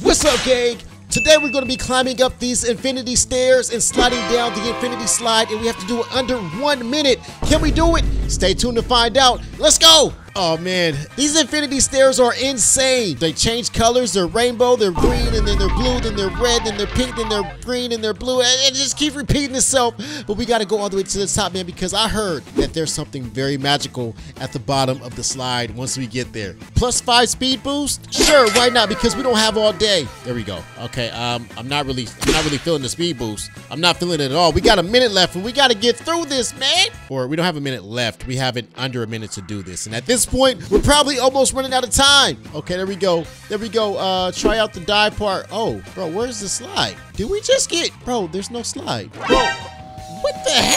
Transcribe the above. What's up, gang? Today we're going to be climbing up these infinity stairs and sliding down the infinity slide, and we have to do it under 1 minute. Can we do it? Stay tuned to find out. Let's go! Oh man, these infinity stairs are insane. They change colors. They're rainbow, they're green, and then they're blue, then they're red, then they're pink, then they're green, and they're blue, and it just keeps repeating itself. But we got to go all the way to the top, man, because I heard that there's something very magical at the bottom of the slide once we get there. +5 speed boost? Sure, why not? Because we don't have all day. There we go. Okay, I'm not really feeling the speed boost. I'm not feeling it at all. We got a minute left, and we got to get through this, man. Or we don't have a minute left. We have it under a minute to do this, and at this point we're probably almost running out of time. Okay, there we go, there we go. Try out the dive part. Oh bro, where's the slide? Did we just get, bro, there's no slide, bro. What the heck?